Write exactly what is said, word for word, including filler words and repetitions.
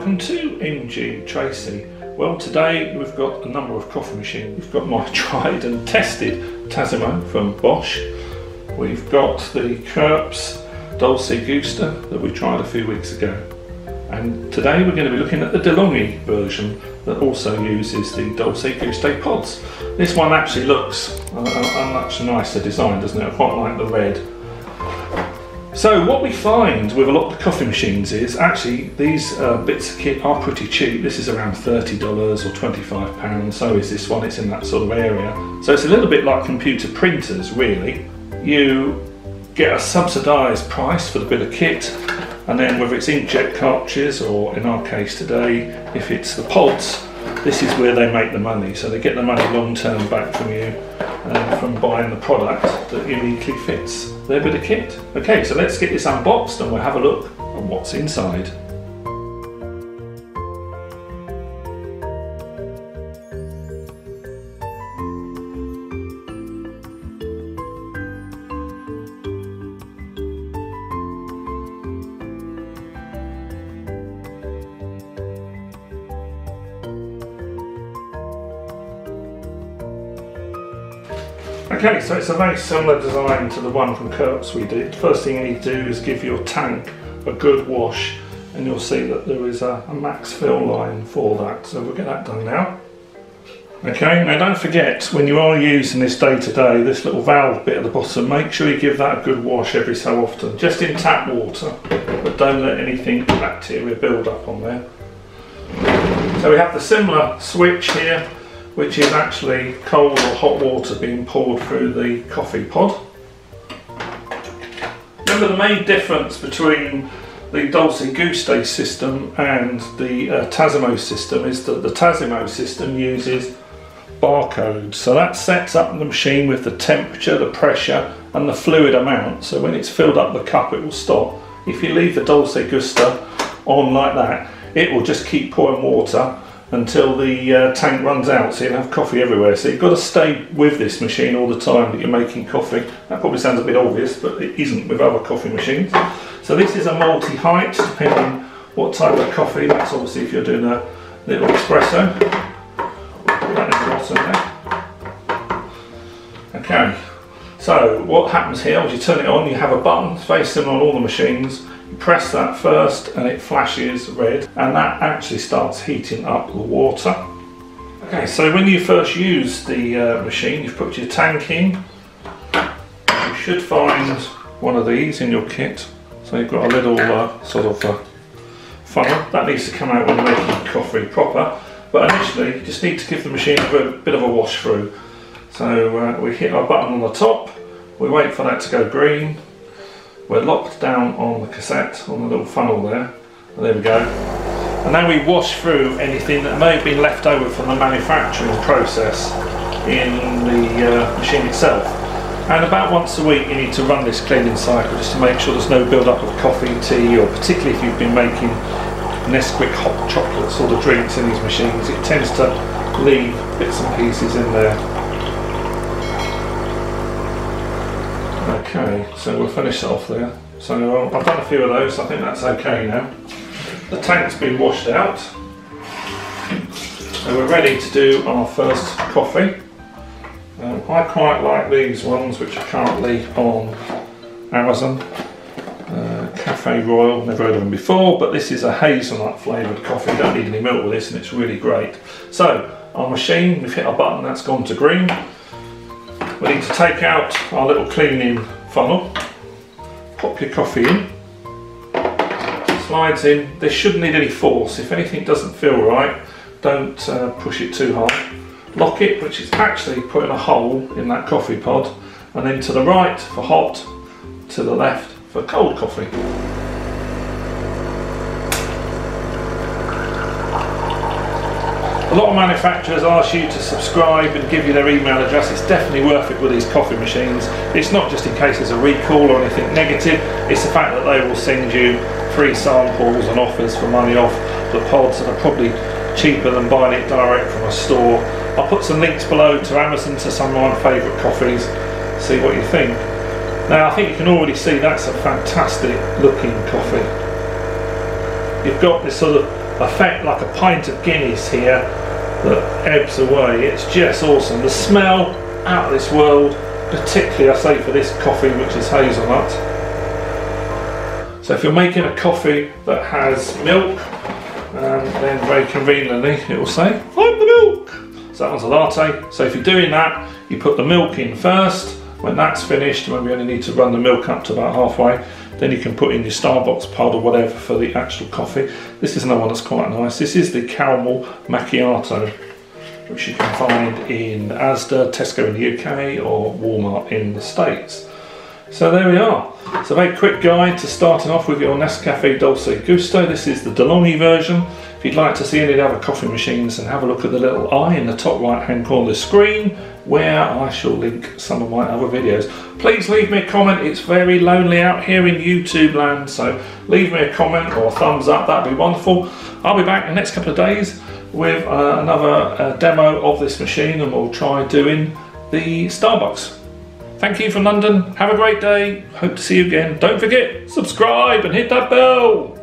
Welcome to M G Tracy. Well, today we've got a number of coffee machines. We've got my tried and tested Tassimo from Bosch. We've got the Krups Dolce Gusto that we tried a few weeks ago. And today we're going to be looking at the DeLonghi version that also uses the Dolce Gusto pods. This one actually looks a, a much nicer design, doesn't it? I quite like the red. So what we find with a lot of the coffee machines is actually these uh, bits of kit are pretty cheap. This is around thirty dollars or twenty-five pounds, so is this one, it's in that sort of area. So it's a little bit like computer printers really. You get a subsidised price for the bit of kit, and then whether it's inkjet cartridges or in our case today, if it's the pods, this is where they make the money. So they get the money long term back from you uh, from buying the product that uniquely fits their bit of kit. Okay, so let's get this unboxed and we'll have a look at what's inside. Okay, so it's a very similar design to the one from Kerbs we did. First thing you need to do is give your tank a good wash, and you'll see that there is a, a max fill line for that, so we'll get that done now. Okay, now don't forget, when you are using this day to day, this little valve bit at the bottom, make sure you give that a good wash every so often, just in tap water, but don't let anything bacteria build up on there. So we have the similar switch here, which is actually cold or hot water being poured through the coffee pod. Remember, the main difference between the Dolce Gusto system and the uh, Tassimo system is that the Tassimo system uses barcodes. So that sets up the machine with the temperature, the pressure and the fluid amount. So when it's filled up the cup, it will stop. If you leave the Dolce Gusto on like that, it will just keep pouring water until the uh, tank runs out, so you'll have coffee everywhere. So you've got to stay with this machine all the time that you're making coffee. That probably sounds a bit obvious, but it isn't with other coffee machines. So this is a multi-height, depending on what type of coffee. That's obviously if you're doing a little espresso. That is awesome, eh? Okay, so what happens here is you turn it on, you have a button, it's very similar on all the machines. Press that first and it flashes red, and that actually starts heating up the water. Okay, so when you first use the uh, machine, you've put your tank in, you should find one of these in your kit. So you've got a little uh, sort of uh, funnel that needs to come out when you're making coffee proper, but initially you just need to give the machine a bit of a wash through. So uh, we hit our button on the top, we wait for that to go green. We're locked down on the cassette, on the little funnel there. And there we go. And then we wash through anything that may have been left over from the manufacturing process in the uh, machine itself. And about once a week you need to run this cleaning cycle just to make sure there's no build-up of coffee, tea, or particularly if you've been making Nesquik hot chocolate sort of drinks in these machines, it tends to leave bits and pieces in there. Okay, so we'll finish off there. So I've done a few of those, I think that's okay now. The tank's been washed out. So we're ready to do our first coffee. Um, I quite like these ones which are currently on Amazon. Uh, Cafe Royal, never heard of them before, but this is a hazelnut flavoured coffee. You don't need any milk with this and it's really great. So, our machine, we've hit our button, that's gone to green. We need to take out our little cleaning funnel, pop your coffee in, slides in. This shouldn't need any force. If anything doesn't feel right, don't uh, push it too hard. Lock it, which is actually putting a hole in that coffee pod, and then to the right for hot, to the left for cold coffee. A lot of manufacturers ask you to subscribe and give you their email address. It's definitely worth it with these coffee machines. It's not just in case there's a recall or anything negative, it's the fact that they will send you free samples and offers for money off the pods that are probably cheaper than buying it direct from a store. I'll put some links below to Amazon to some of my favourite coffees, see what you think. Now I think you can already see that's a fantastic looking coffee. You've got this sort of effect like a pint of Guinness here that ebbs away. It's just awesome. The smell, out of this world, particularly I say for this coffee, which is hazelnut. So if you're making a coffee that has milk, um, then very conveniently it will say, I'm the milk! So that one's a latte. So if you're doing that, you put the milk in first. When that's finished, when we only need to run the milk up to about halfway, then you can put in your Starbucks pod or whatever for the actual coffee. This is another one that's quite nice. This is the Caramel Macchiato, which you can find in ASDA, Tesco in the U K, or Walmart in the States. So there we are. It's a very quick guide to starting off with your Nescafé Dolce Gusto. This is the DeLonghi version. If you'd like to see any other coffee machines, and have a look at the little eye in the top right hand corner of the screen, where I shall link some of my other videos. Please leave me a comment. It's very lonely out here in YouTube land, so leave me a comment or a thumbs up. That'd be wonderful. I'll be back in the next couple of days with uh, another uh, demo of this machine, and we'll try doing the Starbucks. Thank you from London. Have a great day. Hope to see you again. Don't forget, subscribe and hit that bell.